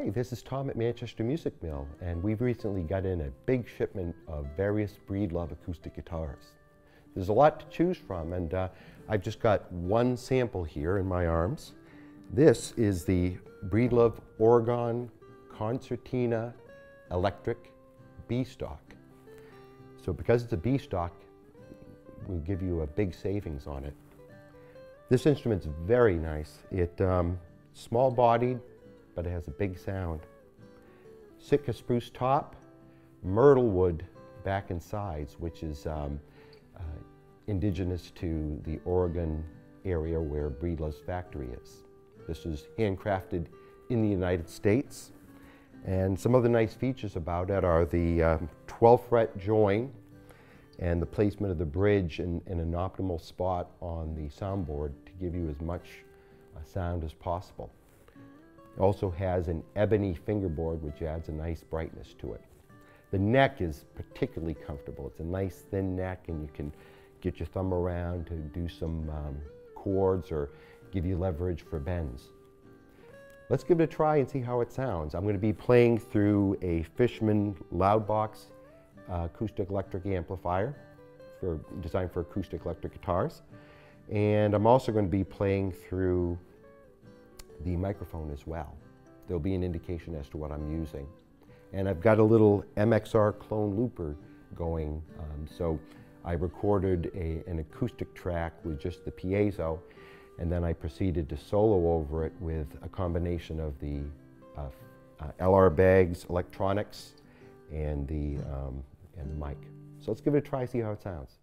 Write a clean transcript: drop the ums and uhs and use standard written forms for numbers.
Hi, this is Tom at Manchester Music Mill, and we've recently got in a big shipment of various Breedlove acoustic guitars. There's a lot to choose from, and I've just got one sample here in my arms. This is the Breedlove Oregon Concertina Electric B-Stock. So because it's a B-Stock, we'll give you a big savings on it. This instrument's very nice. It's small-bodied, but it has a big sound. Sitka spruce top, myrtle wood back and sides, which is indigenous to the Oregon area where Breedlove's factory is. This is handcrafted in the United States. And some other nice features about it are the 12th fret join and the placement of the bridge in an optimal spot on the soundboard to give you as much sound as possible. It also has an ebony fingerboard, which adds a nice brightness to it. The neck is particularly comfortable. It's a nice thin neck, and you can get your thumb around to do some chords or give you leverage for bends. Let's give it a try and see how it sounds. I'm going to be playing through a Fishman Loudbox acoustic electric amplifier designed for acoustic electric guitars. And I'm also going to be playing through the microphone as well. There'll be an indication as to what I'm using. And I've got a little MXR clone looper going. So I recorded an acoustic track with just the piezo, and then I proceeded to solo over it with a combination of the LR bags, electronics, and the mic. So let's give it a try, see how it sounds.